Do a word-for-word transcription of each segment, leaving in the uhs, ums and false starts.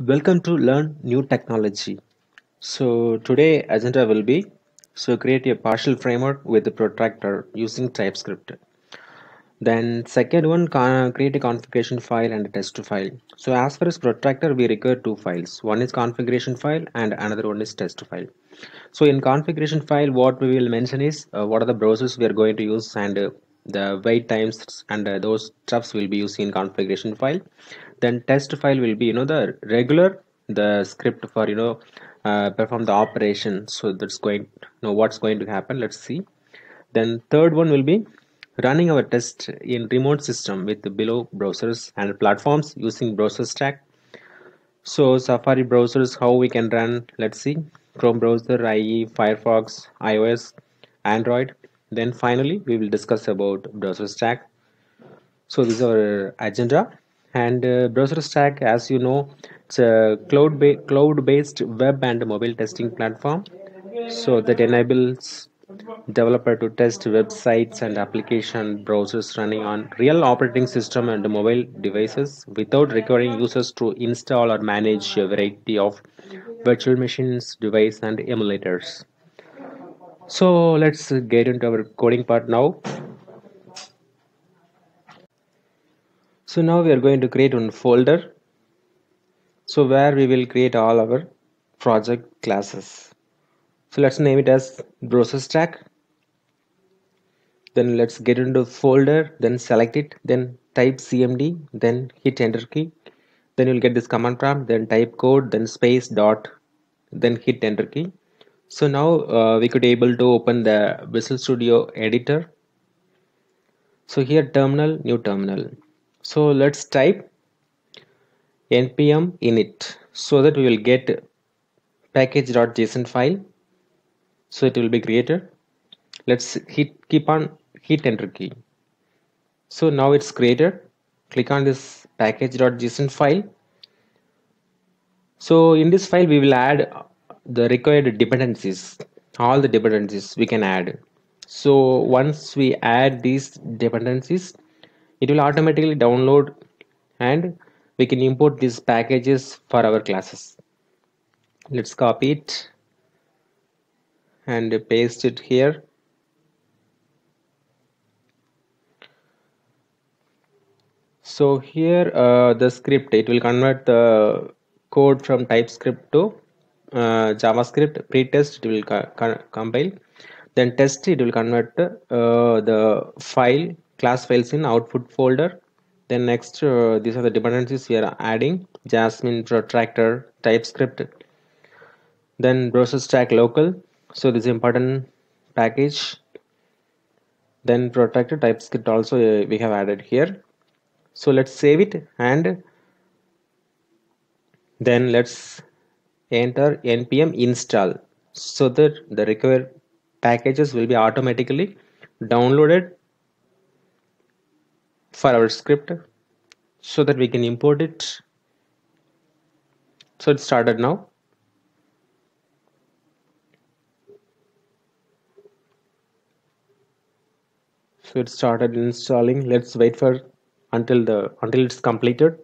Welcome to Learn New Technology. So today agenda will be so create a partial framework with the protractor using TypeScript. Then second one, create a configuration file and a test file. So as far as protractor, we require two files. One is configuration file and another one is test file. So in configuration file, what we will mention is uh, what are the browsers we are going to use and uh, the wait times and uh, those stuffs will be used in configuration file. Then test file will be you know the regular the script for you know uh, perform the operation. So that's going to know what's going to happen. Let's see. Then third one will be running our test in remote system with the below browsers and platforms using browser stack. So Safari browsers, how we can run, let's see, Chrome browser, I E Firefox, iOS, Android. Then finally we will discuss about browser stack. So this is our agenda. And uh, browser stack, as you know, it's a cloud ba cloud based web and mobile testing platform, so that enables developer to test websites and application browsers running on real operating system and mobile devices without requiring users to install or manage a variety of virtual machines, device and emulators. So let's get into our coding part now. So now we are going to create one folder, so where we will create all our project classes. So let's name it as browser stack. Then let's get into folder, then select it, then type C M D, then hit enter key. Then you'll get this command prompt, then type code, then space dot, then hit enter key. So now uh, we could able to open the Visual Studio editor. So here terminal, new terminal. So let's type npm init, so that we will get package.json file. So it will be created. Let's hit keep on hit enter key. So now it's created. Click on this package.json file. So in this file we will add the required dependencies, all the dependencies we can add. So once we add these dependencies, it will automatically download and we can import these packages for our classes. Let's copy it and paste it here. So here uh, the script, it will convert the code from TypeScript to uh, JavaScript. Pre-test it will co compile. Then test, it will convert uh, the file, class files in output folder. Then next uh, these are the dependencies we are adding: jasmine-protractor-typescript. Then browser-stack-local. So this is important package. Then protractor TypeScript also uh, we have added here. So let's save it and then let's enter npm install, so that the required packages will be automatically downloaded for our script, so that we can import it. So it's started now. So it started installing. Let's wait for until the until it's completed.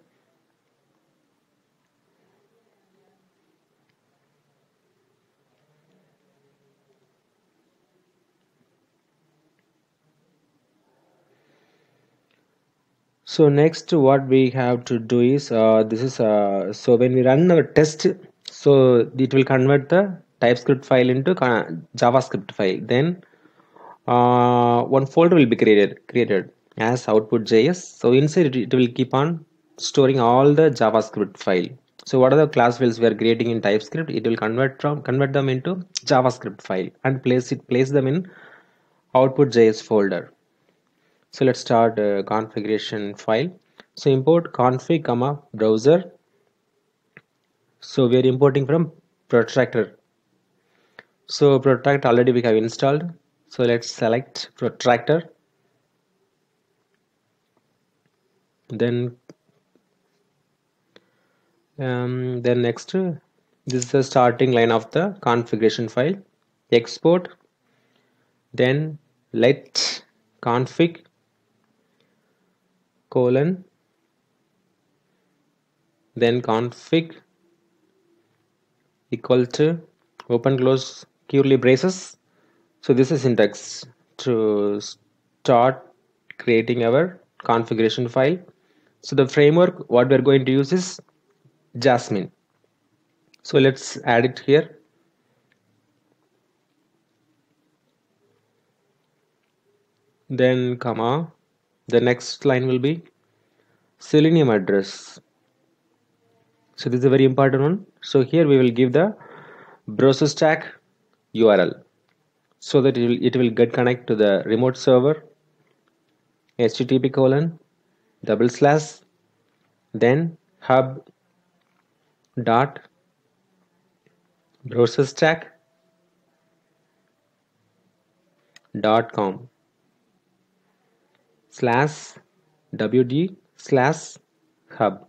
So next what we have to do is uh, this is uh, so when we run our test, so it will convert the TypeScript file into JavaScript file. Then Uh, one folder will be created created as output.js. So inside it, it will keep on storing all the JavaScript file. So what are the class files we are creating in TypeScript? It will convert from convert them into JavaScript file and place it place them in output.js folder. So let's start a configuration file. So import config comma browser. So we are importing from protractor. So protractor already we have installed. So let's select protractor, then um, then next uh, this is the starting line of the configuration file. Export, then let config colon, then config equal to open close curly braces. So this is syntax to start creating our configuration file. So the framework what we're going to use is Jasmine. So let's add it here. Then comma, the next line will be Selenium address. So this is a very important one. So here we will give the BrowserStack U R L so that it will, it will get connect to the remote server. H T T P colon double slash then hub dot browserstack dot com slash wd slash hub.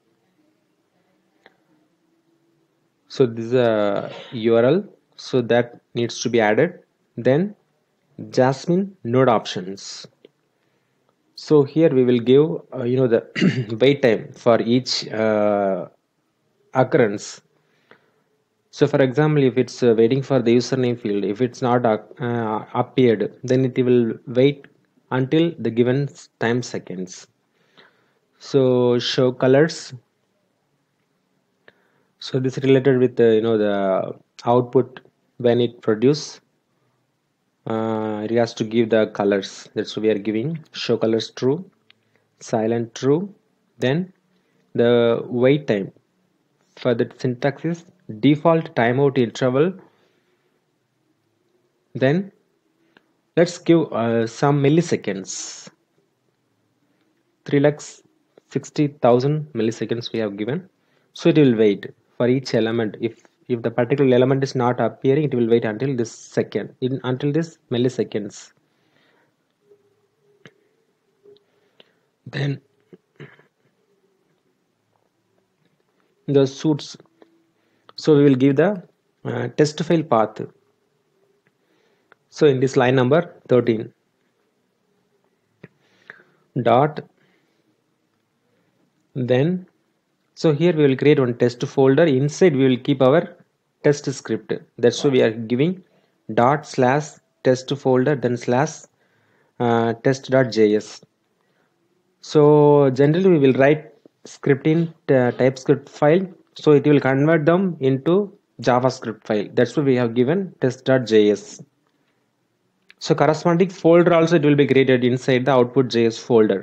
So this is a U R L, so that needs to be added. Then Jasmine node options. So here we will give uh, you know the wait time for each uh, occurrence. So for example, if it's uh, waiting for the username field, if it's not uh, uh, appeared, then it will wait until the given time seconds. So show colors. So this is related with the, you know the output when it produce. Uh, it has to give the colors. That's what we are giving. Show colors true, silent true. Then the wait time for the syntax is default timeout interval. Then let's give uh, some milliseconds. three lakh sixty thousand milliseconds we have given. So it will wait for each element. If If the particular element is not appearing, it will wait until this second, in, until this milliseconds. Then the suits. So we will give the uh, test file path. So in this line number thirteen. Dot. Then. So here we will create one test folder. Inside we will keep our test script. That's why we are giving dot slash test folder then slash uh, test.js. So generally we will write script in uh, TypeScript file, so it will convert them into JavaScript file. That's why we have given test.js. So corresponding folder also it will be created inside the output.js folder.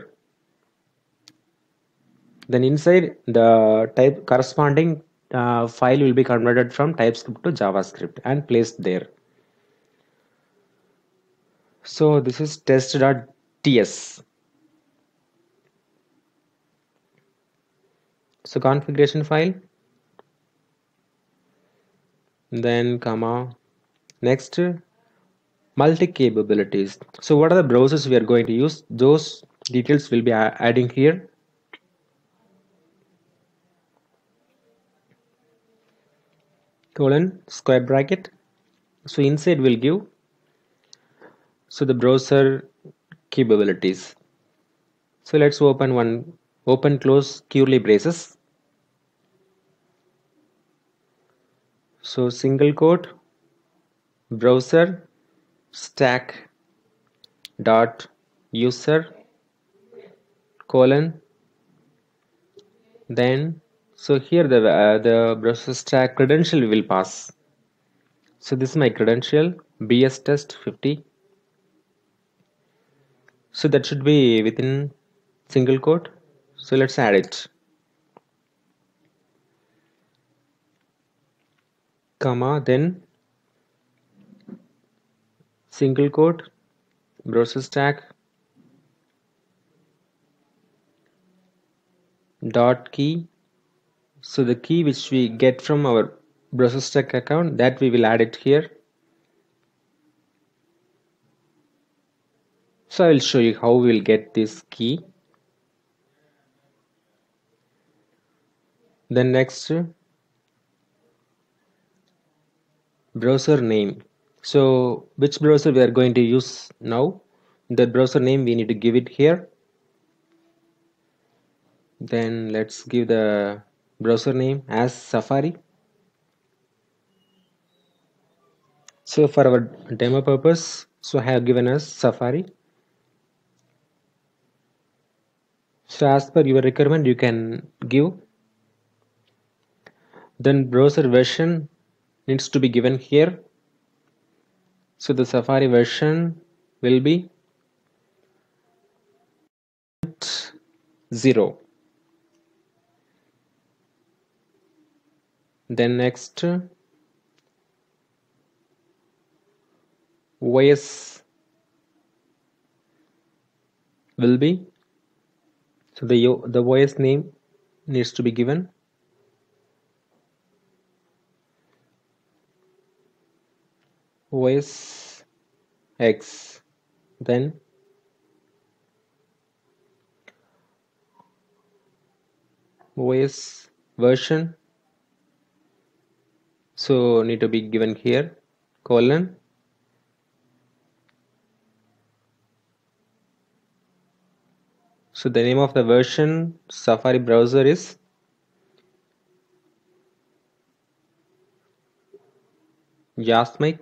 Then inside the type corresponding uh, file will be converted from TypeScript to JavaScript and placed there. So this is test.ts. So configuration file. Then comma. Next, multi capabilities. So what are the browsers we are going to use? Those details will be adding here. Colon square bracket. So inside we'll give so the browser capabilities. So let's open one open close curly braces. So single quote browser stack dot user colon then. So here the uh, the browser stack credential will pass. So this is my credential B S test fifty. So that should be within single quote. So let's add it. Comma then single quote browser stack dot key. So the key which we get from our BrowserStack account, that we will add it here. So I will show you how we will get this key. Then next browser name. So which browser we are going to use now? The browser name we need to give it here. Then let's give the browser name as Safari. So for our demo purpose, so I have given us Safari. So as per your requirement, you can give. Then browser version needs to be given here. So the Safari version will be zero. Then next, O S will be, so the the O S name needs to be given. O S X, then O S version, so need to be given here, colon. So the name of the version Safari browser is Jasmine.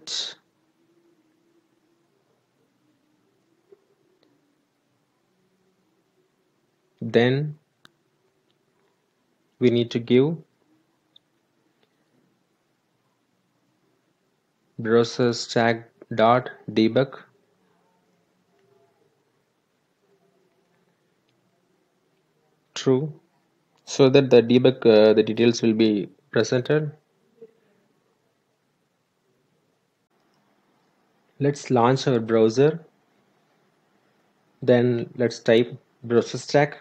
Then we need to give browser stack dot debug. True, so that the debug uh, the details will be presented. Let's launch our browser. Then let's type BrowserStack.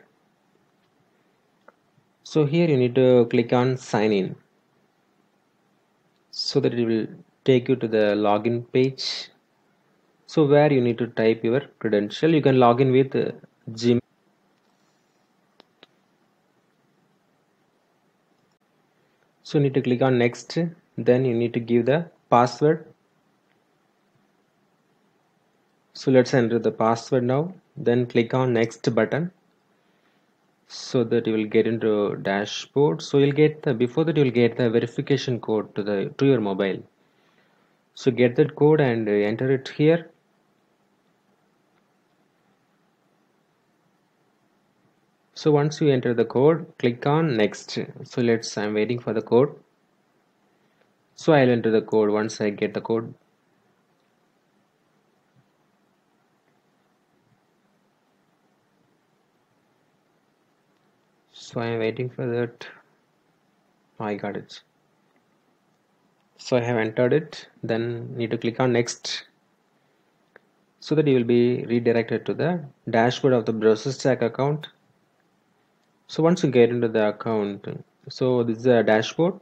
So here you need to click on sign in, so that it will take you to the login page, so where you need to type your credential. You can log in with uh, Gmail. So you need to click on next. Then you need to give the password. So let's enter the password now, then click on next button, so that you will get into dashboard. So you'll get the, before that you'll get the verification code to the to your mobile. So get that code and enter it here. So once you enter the code, click on next. So let's, I'm waiting for the code. So I'll enter the code once I get the code. So I am waiting for that. I got it. So I have entered it. Then need to click on next, so that you will be redirected to the dashboard of the BrowserStack account. So once you get into the account, so this is a dashboard.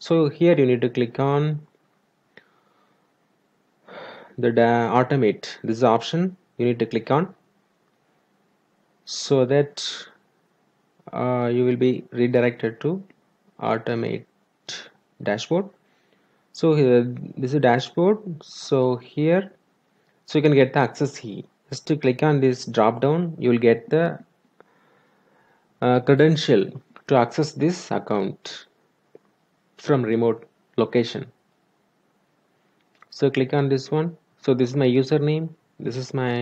So here you need to click on the automate. This is the option you need to click on, so that Uh, you will be redirected to automate dashboard. So here, this is dashboard. So here, so you can get the access key. Just to click on this drop down, you will get the uh, credential to access this account from remote location. So click on this one. So this is my username, this is my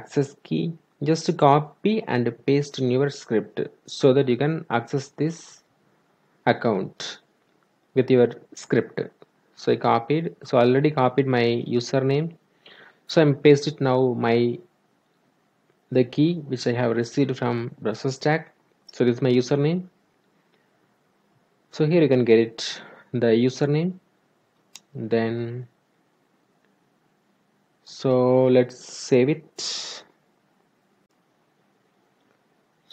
access key. Just copy and paste in your script, so that you can access this account with your script. So I copied, so I already copied my username, so I'm pasted now my the key which I have received from BrowserStack. So this is my username. So here you can get it, the username. Then so let's save it.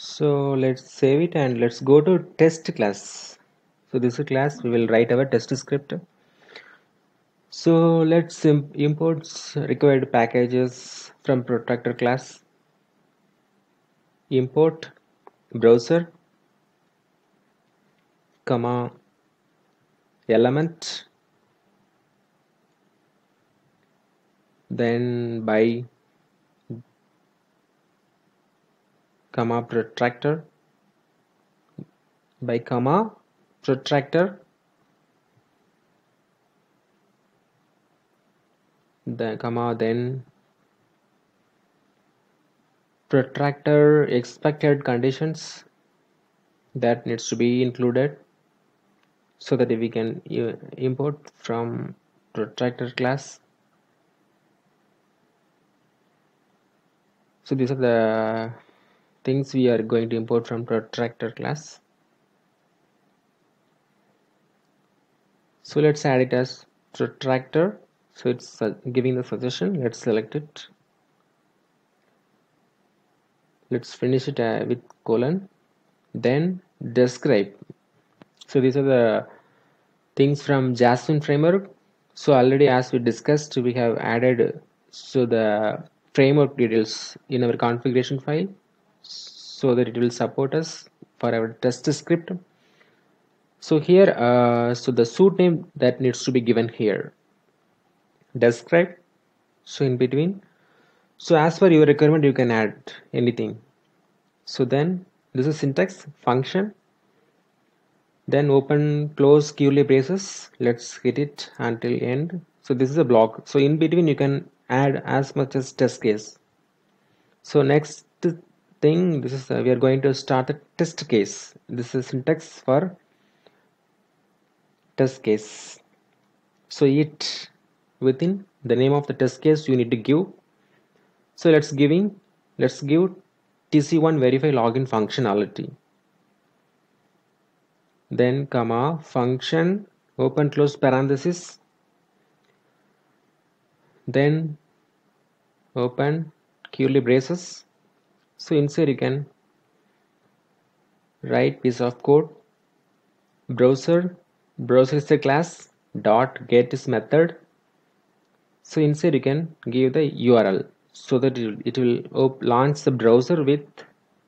So let's save it and let's go to test class. So this is a class we will write our test script. So let's import required packages from Protractor class. Import browser, comma, element, then by comma protractor by comma protractor the comma, then protractor expected conditions that needs to be included so that we can import from protractor class. So these are the things we are going to import from protractor class. So let's add it as protractor. So it's giving the suggestion. Let's select it. Let's finish it uh, with colon, then describe. So these are the things from Jasmine framework. So already, as we discussed, we have added so the framework details in our configuration file so that it will support us for our test script. So here, uh, so the suit name that needs to be given here, describe. So in between, so as per your requirement, you can add anything. So then this is syntax function. Then open, close, curly braces. Let's hit it until end. So this is a block. So in between, you can add as much as test case. So next thing, this is uh, we are going to start the test case. This is syntax for test case. So it within the name of the test case, you need to give. So let's giving let's give T C one verify login functionality, then comma function, open close parenthesis, then open curly braces. So inside you can write piece of code, browser browser class dot get is method. So inside you can give the U R L so that it will launch the browser with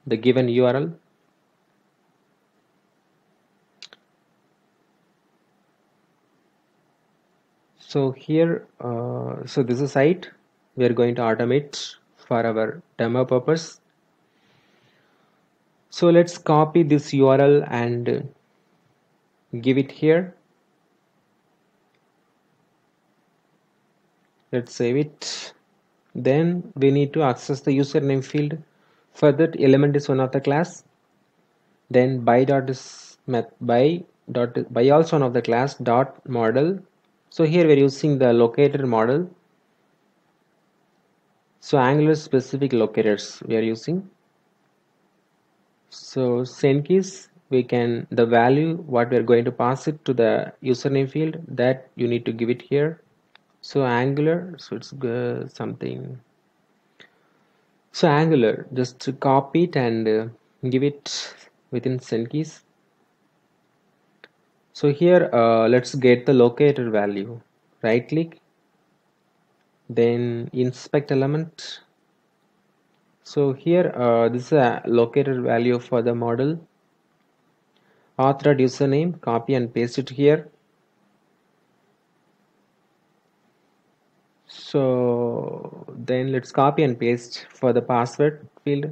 the given U R L. So here, uh, so this is a site we are going to automate for our demo purpose. So let's copy this U R L and give it here. Let's save it. Then we need to access the username field. For that, element is one of the class, then by dot is math by dot by also one of the class dot model. So here we're using the locator model, so Angular specific locators we are using. So send keys, we can the value what we are going to pass it to the username field, that you need to give it here. So Angular, so it's uh, something, so Angular, just to copy it and uh, give it within send keys. So here uh, let's get the locator value, right click, then inspect element. So here uh, this is a locator value for the model, authored username, copy and paste it here. So then let's copy and paste for the password field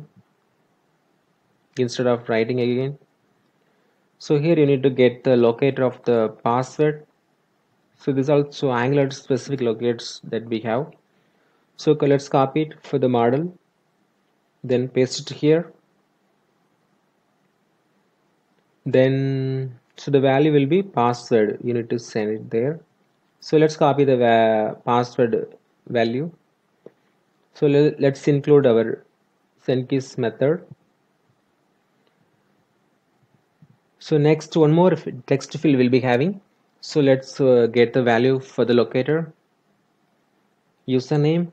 instead of writing again. So here you need to get the locator of the password. So this is also Angular specific locators that we have. So let's copy it for the model, then paste it here. Then so the value will be password, you need to send it there. So let's copy the uh, password value. So le let's include our sendKeys method. So next one more text field will be having. So let's uh, get the value for the locator, username,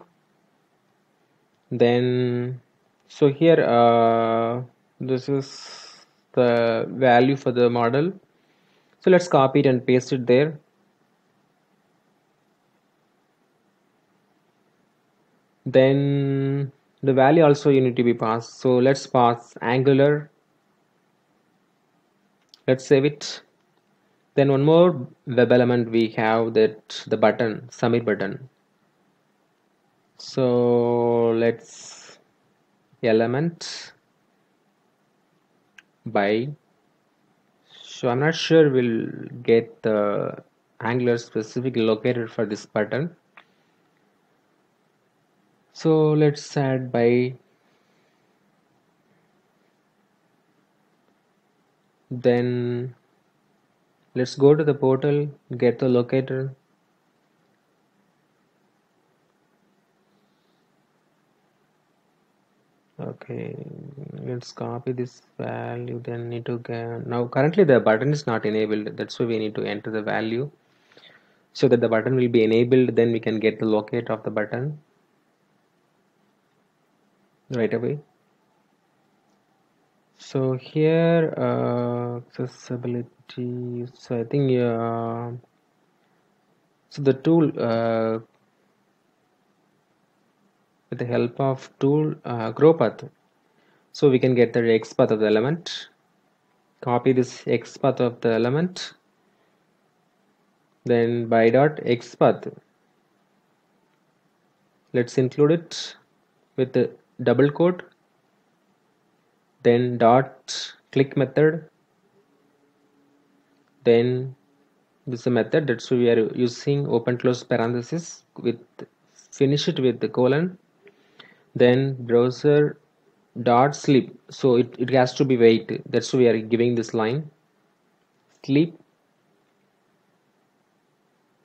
then so here uh, this is the value for the model. So let's copy it and paste it there. Then the value also you need to be passed. So let's pass Angular. Let's save it. Then one more web element we have, that the button, submit button. So let's element by. So I'm not sure we'll get the Angular specific locator for this button. So let's add by, then let's go to the portal, get the locator, okay, let's copy this value, then need to get, now currently the button is not enabled, that's why we need to enter the value so that the button will be enabled, then we can get the locator of the button right away. So here uh, accessibility, so I think uh, so the tool uh, with the help of tool uh, grow path, so we can get the xpath of the element, copy this xpath of the element, then by dot xpath let's include it with the double quote, then dot click method, then this is a method, that's why we are using open close parenthesis with finish it with the colon, then browser dot sleep, so it, it has to be wait, that's why we are giving this line sleep.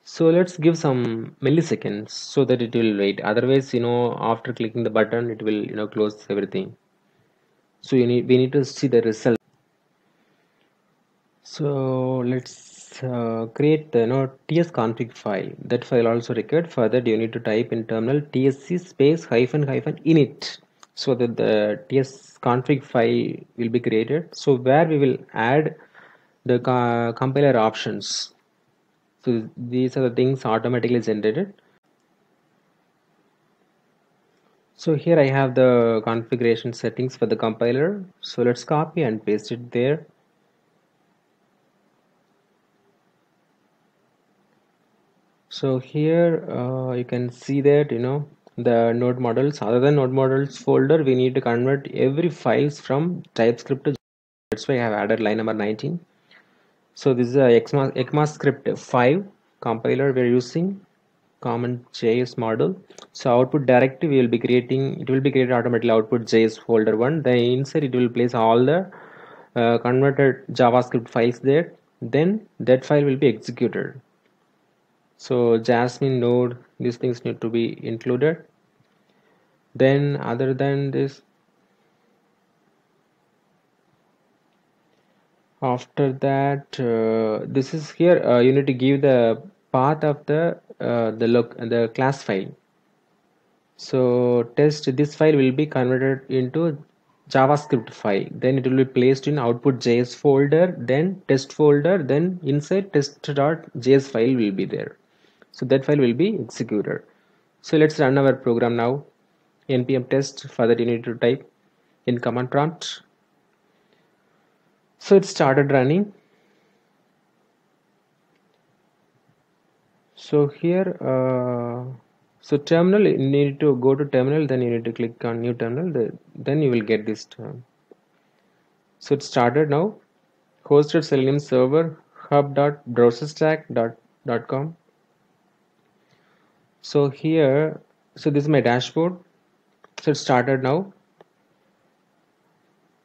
So let's give some milliseconds so that it will wait, otherwise you know after clicking the button it will you know close everything. So you need we need to see the result. So let's uh, create the you know, tsconfig file, that file also required. For that you need to type in terminal tsc space hyphen hyphen init, so that the tsconfig file will be created, so where we will add the uh, compiler options. So these are the things automatically generated. So here I have the configuration settings for the compiler. So let's copy and paste it there. So here uh, you can see that you know the node models, other than node models folder, we need to convert every files from TypeScript to, that's why I have added line number nineteen. So this is a ECMAScript five compiler we're using, CommonJS model. So output directive we will be creating, it will be created automatically output.js folder one. Then inside it will place all the uh, converted JavaScript files there. Then that file will be executed. So Jasmine node, these things need to be included. Then other than this, after that uh, this is here uh, you need to give the path of the uh, the look the class file. So test, this file will be converted into JavaScript file, then it will be placed in output.js folder, then test folder, then inside test.js file will be there, so that file will be executed. So let's run our program now. N P M test, for that you need to type in command prompt. So it started running. So here uh, so terminal, you need to go to terminal, then you need to click on new terminal, the, then you will get this term. So it started now. Hosted Selenium server hub dot browser stack dot com. So here, so this is my dashboard. So it started now,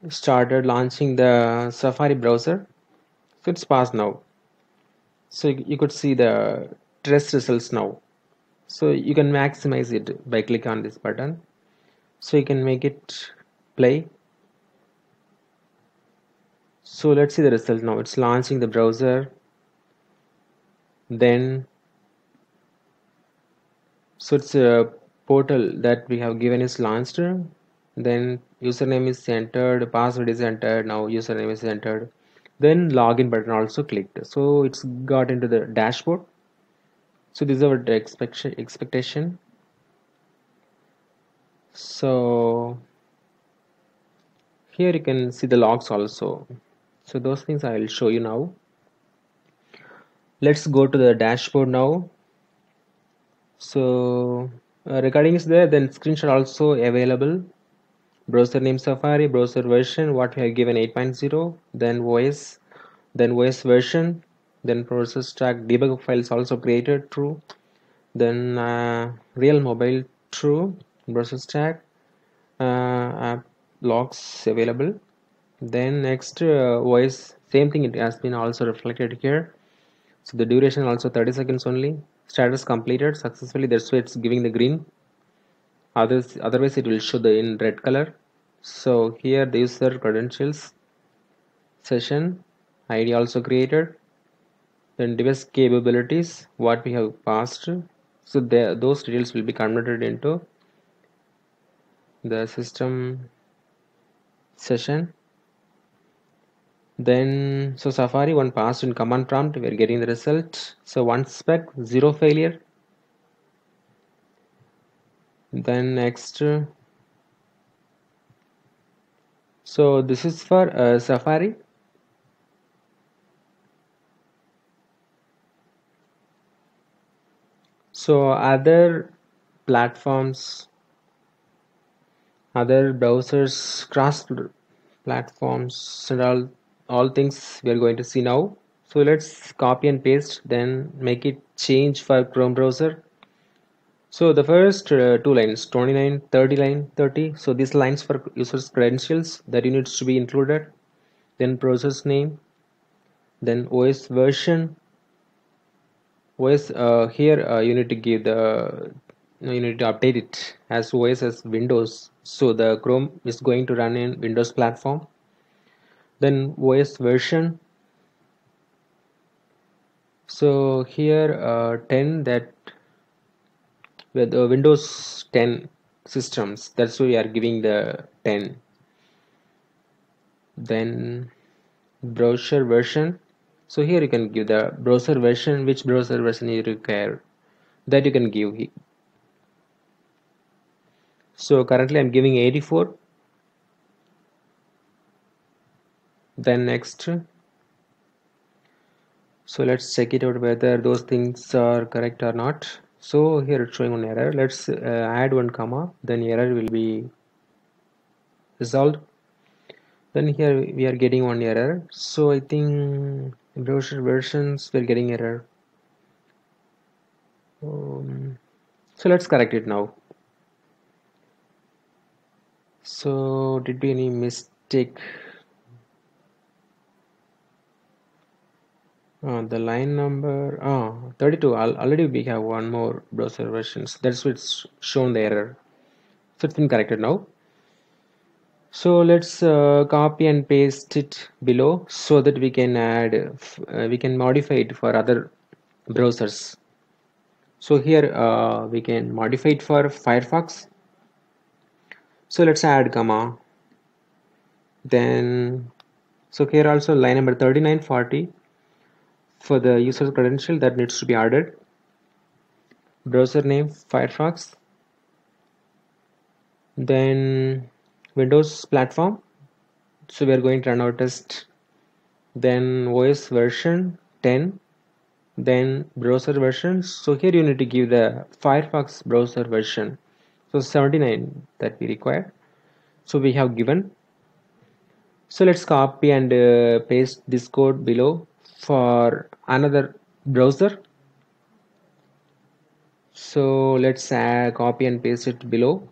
started launching the Safari browser. So it's passed now, so you could see the test results now. So you can maximize it by clicking on this button, so you can make it play. So let's see the result now. It's launching the browser, then so it's a portal that we have given is launched, then username is entered, password is entered, now username is entered, then login button also clicked, so it's got into the dashboard. So this is our expectation. So here you can see the logs also, so those things I will show you now. Let's go to the dashboard now. So uh, recording is there, then screenshot also available. Browser name Safari, browser version what we have given eight point zero, then O S, then O S version, then browser stack debug files also created true, then uh, real mobile true, browser stack uh, app logs available. Then next uh, voice, same thing, it has been also reflected here. So the duration also thirty seconds only. Status completed successfully, that's why it's giving the green. Others, otherwise it will show the in red color. So here the user credentials, session I D also created, then device capabilities, what we have passed. So there, those details will be converted into the system session. Then so Safari, one passed in command prompt, we are getting the result. So one spec, zero failure. Then next, so this is for uh, Safari. So other platforms, other browsers, cross platforms and all all things we are going to see now. So let's copy and paste, then make it change for Chrome browser. So the first uh, two lines, twenty-nine, thirty line, thirty, so these lines for users credentials that you needs to be included, then process name, then O S version. O S uh, here uh, you need to give the you need to update it as O S as Windows, so the Chrome is going to run in Windows platform. Then O S version, so here uh, ten, that with uh, Windows ten systems, that's why we are giving the ten. Then browser version, so here you can give the browser version, which browser version you require, that you can give. So currently I'm giving eighty-four. Then next, so let's check it out whether those things are correct or not. So here it's showing an error. Let's uh, add one comma, then error will be resolved. Then here we are getting one error. So I think browser versions we're getting error. Um, so let's correct it now. So did be any mistake? Uh, the line number oh, thirty-two, already we have one more browser versions, that's what's shown the error. So it's been corrected now. So let's uh, copy and paste it below so that we can add uh, we can modify it for other browsers. So here uh, we can modify it for Firefox. So let's add comma, then so here also line number thirty-nine, forty, for the user credential that needs to be added, browser name Firefox, then Windows platform, so we are going to run our test, then O S version ten, then browser version. So here you need to give the Firefox browser version, so seventy-nine that we require, so we have given. So let's copy and uh, paste this code below for another browser. So let's uh, copy and paste it below.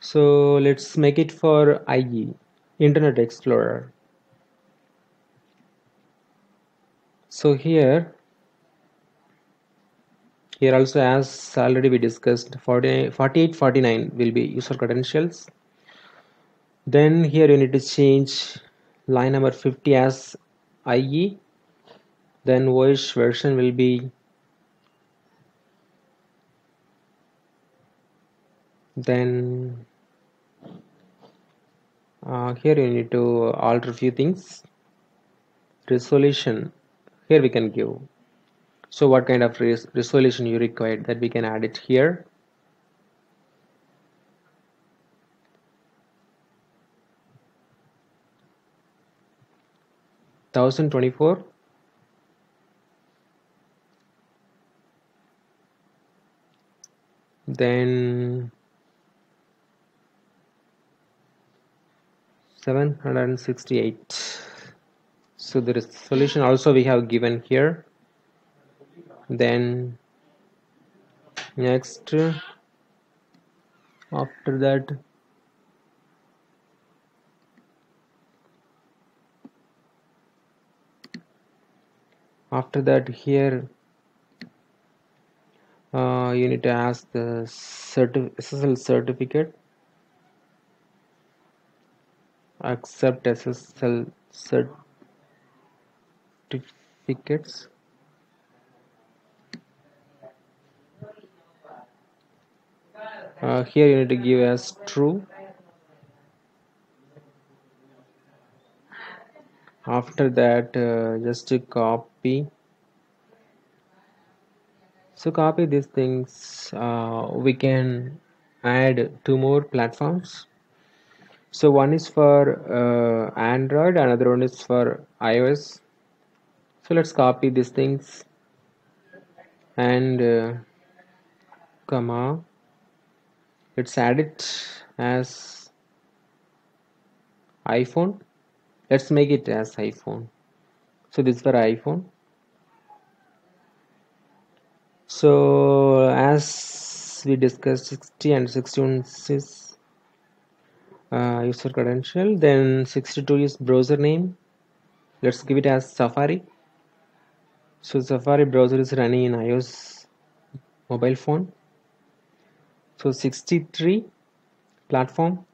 So let's make it for I E, Internet Explorer. So here here also, as already we discussed, forty-eight, forty-nine will be user credentials. Then here you need to change line number fifty as I E, then O S version will be, then uh, here you need to alter a few things. Resolution, here we can give, so what kind of res resolution you require, that we can add it here. Thousand twenty-four, then seven hundred sixty-eight. So the resolution also we have given here. Then Next, after that after that here uh, you need to ask the certi S S L certificate, accept S S L certificates. Uh, here you need to give as true. After that uh, just to copy so copy these things. Uh, we can add two more platforms, so one is for uh, Android, another one is for iOS. So let's copy these things and uh, comma let's add it as iPhone. Let's make it as iPhone. So this is for iPhone. So as we discussed, sixty and sixty-one is uh, user credential. Then sixty-two is browser name. Let's give it as Safari. So Safari browser is running in iOS mobile phone. So sixty-three platform.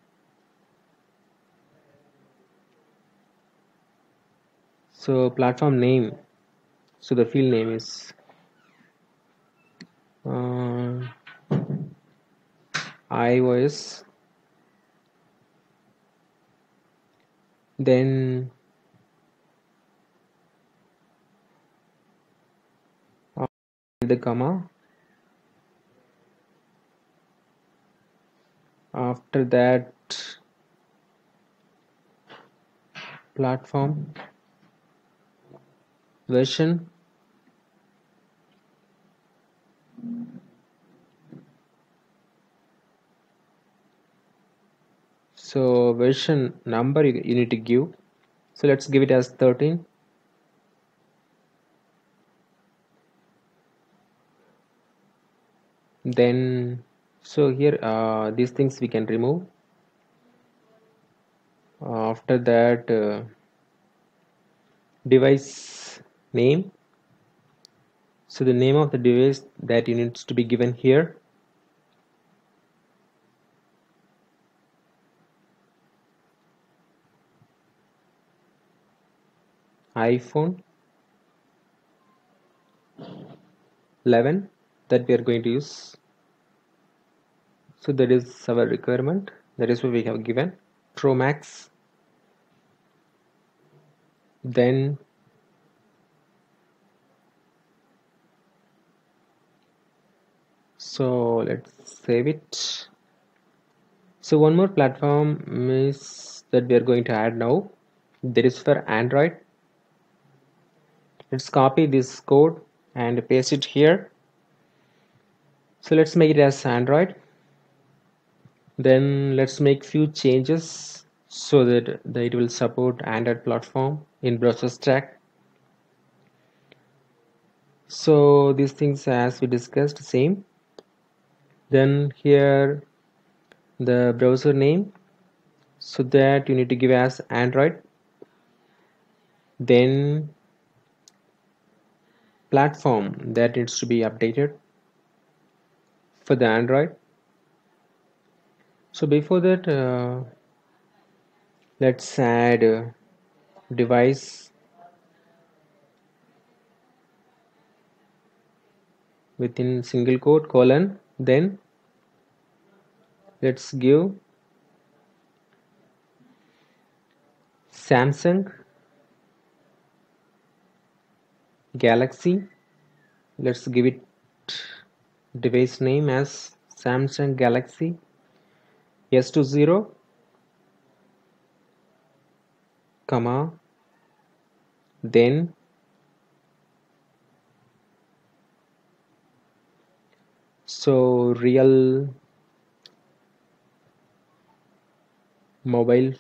So platform name. So the field name is uh, iOS. Then the comma. After that platform version, so version number you, you need to give, so let's give it as thirteen. Then so here uh, these things we can remove. Uh, after that uh, device name, so the name of the device that you needs to be given here. iPhone eleven that we are going to use. So that is our requirement, that is what we have given, Pro Max. Then so let's save it. So one more platform is that we are going to add now, that is for Android. Let's copy this code and paste it here. So let's make it as Android. Then let's make few changes so that, that it will support Android platform in BrowserStack. So these things as we discussed, same. Then here the browser name, so that you need to give as Android. Then platform that needs to be updated for the Android. So before that uh, let's add uh, device within single quote colon, then let's give Samsung Galaxy. Let's give it device name as Samsung Galaxy S twenty, comma, then so real mobile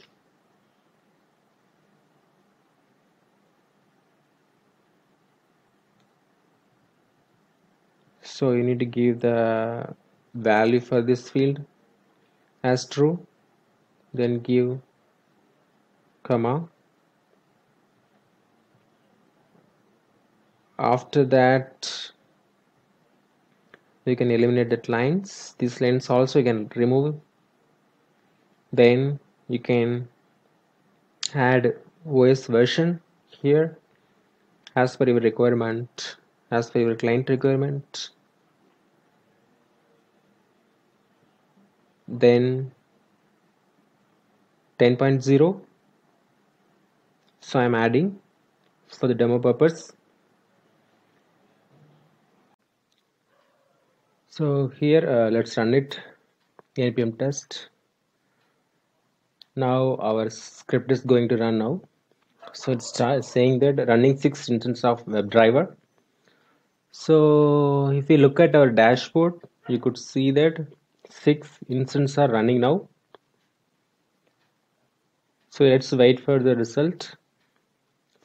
so you need to give the value for this field as true, then give comma. After that you can eliminate that lines, these lines also you can remove. Then you can add O S version here as per your requirement, as per your client requirement. Then ten point zero, so I'm adding for the demo purpose. So here uh, let's run it, npm test. Now our script is going to run now. So it's saying that running six instances of WebDriver. So if you look at our dashboard, you could see that six instances are running now. So let's wait for the result.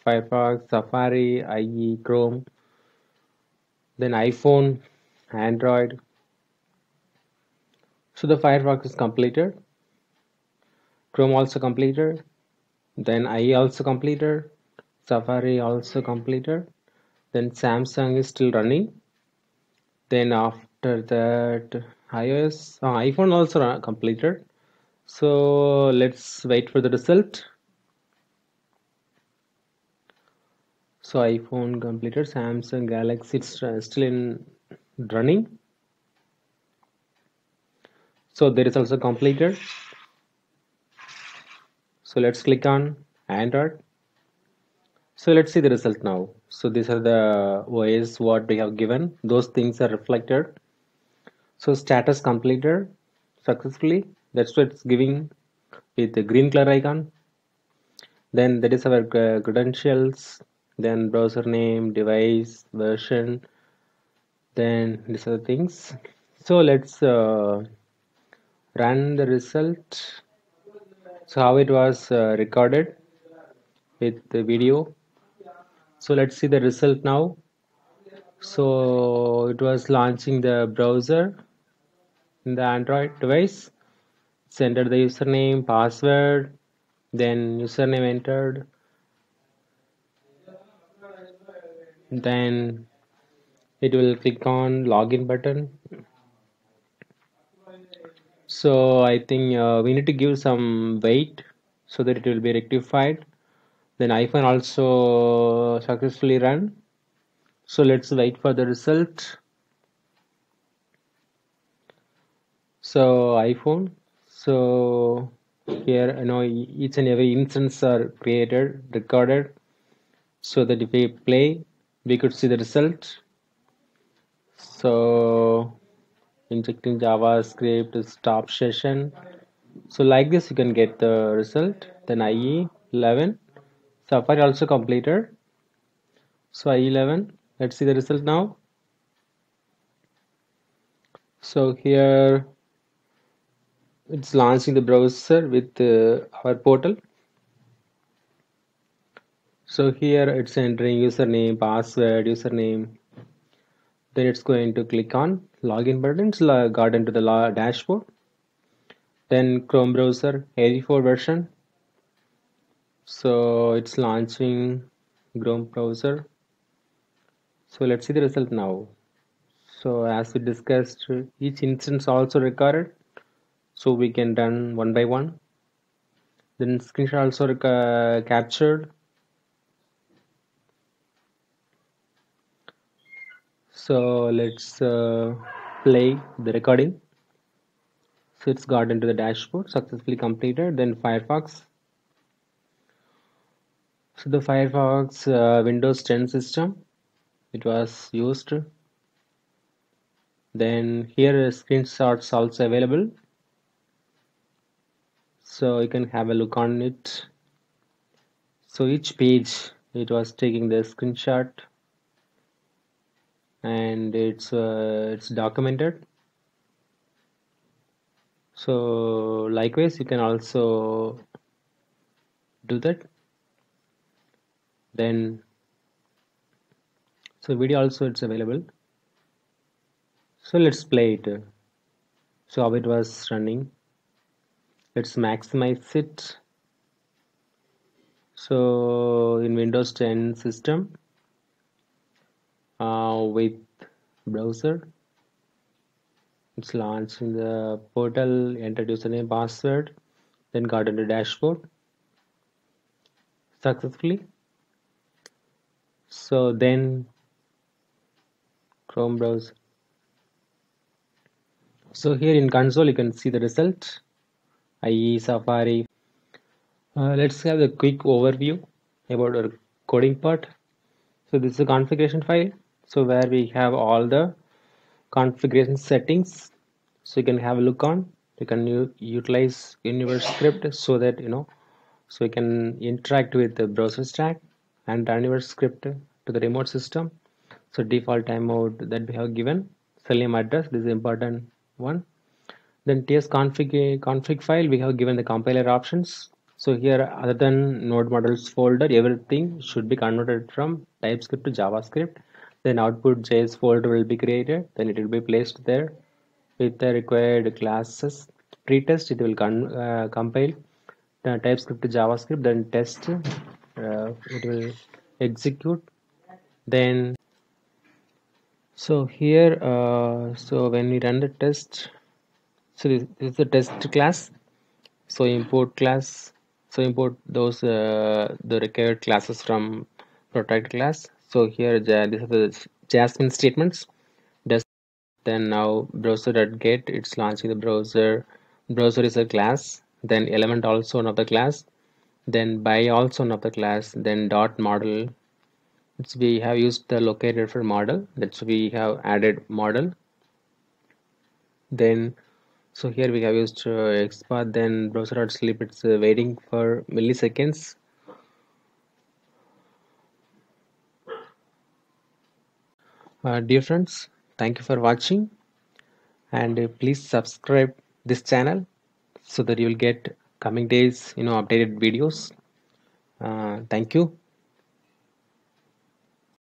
Firefox, Safari, I E, Chrome, then iPhone, Android. So the Firefox is completed, Chrome also completed, then I E also completed, Safari also completed, then Samsung is still running, then after that iOS, oh, iPhone also completed. So let's wait for the result. So iPhone completed, Samsung Galaxy is still in running, so there is also completed. So let's click on Android. So let's see the result now. So these are the O S what we have given, those things are reflected. So status completed successfully, that's what it's giving with the green color icon. Then that is our uh, credentials, then browser name, device, version, then these are the things. So let's uh, run the result. So how it was uh, recorded with the video. So let's see the result now. So it was launching the browser in the Android device. It's entered the username, password, then username entered, then it will click on login button. So I think uh, we need to give some weight so that it will be rectified. Then iPhone also successfully run. So let's wait for the result. So iPhone. So here you know each and every instance are created, recorded, so that if we play, we could see the result. So injecting JavaScript, stop session. So like this you can get the result. Then I E eleven, Safari also completed. So I E eleven, let's see the result now. So here it's launching the browser with uh, our portal. So here it's entering username, password, username. Then it's going to click on login button, got into the dashboard. Then Chrome browser eighty-four version. So it's launching Chrome browser. So let's see the result now. So as we discussed, each instance also recorded. So we can run one by one. Then screenshot also uh, captured. So let's uh, play the recording. So it's got into the dashboard, successfully completed. Then Firefox. So the Firefox uh, Windows ten system, it was used. Then here screenshots also available. So you can have a look on it. So each page it was taking the screenshot, and it's uh, it's documented. So likewise you can also do that. Then so video also it's available. So let's play it. So how it was running. Let's maximize it. So in Windows ten system uh, with browser, it's launched in the portal, entered username, password, then got into dashboard successfully. So then Chrome browser. So here in console you can see the result, that is Safari. Uh, let's have a quick overview about our coding part. So this is a configuration file, so where we have all the configuration settings, so you can have a look on. You can utilize in your script so that you know, so you can interact with the browser stack and run your script to the remote system. So default timeout that we have given, Selenium address, this is important one. Then tsconfig config file, we have given the compiler options. So here, other than node models folder, everything should be converted from TypeScript to JavaScript. Then output.js folder will be created. Then it will be placed there with the required classes. Pretest, it will uh, compile the TypeScript to JavaScript. Then test, uh, it will execute. Then, so here, uh, so when we run the test, so this, this is the test class. So import class. So import those uh, the required classes from Protractor class. So here uh, this is the Jasmine statements. Just then now browser.get, it's launching the browser. Browser is a class. Then element also another class. Then by also another class. Then dot model. It's we have used the locator for model. That's we have added model. Then. So here we have used uh, xpath, then browser.sleep, it's uh, waiting for milliseconds. Uh, dear friends, thank you for watching, and uh, please subscribe this channel so that you will get coming days you know updated videos. Uh, thank you.